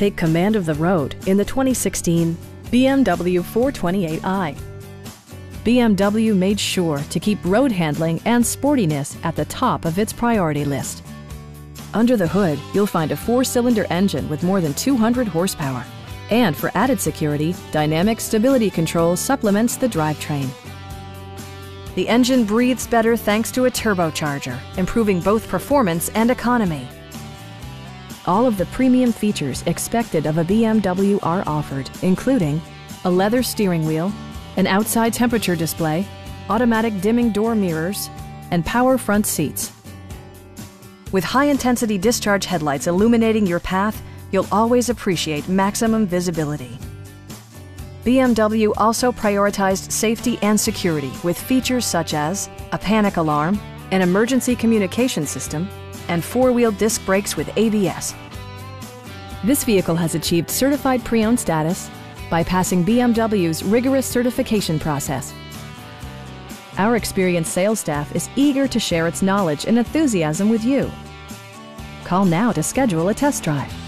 take command of the road in the 2016 BMW 428i. BMW made sure to keep road handling and sportiness at the top of its priority list. Under the hood, you'll find a 4-cylinder engine with more than 200 horsepower. And for added security, dynamic stability control supplements the drivetrain. The engine breathes better thanks to a turbocharger, improving both performance and economy. All of the premium features expected of a BMW are offered, including a leather steering wheel, an outside temperature display, automatic dimming door mirrors, and power front seats. With high-intensity discharge headlights illuminating your path, you'll always appreciate maximum visibility. BMW also prioritized safety and security with features such as a panic alarm, an emergency communication system, and four-wheel disc brakes with ABS. This vehicle has achieved certified pre-owned status by passing BMW's rigorous certification process. Our experienced sales staff is eager to share its knowledge and enthusiasm with you. Call now to schedule a test drive.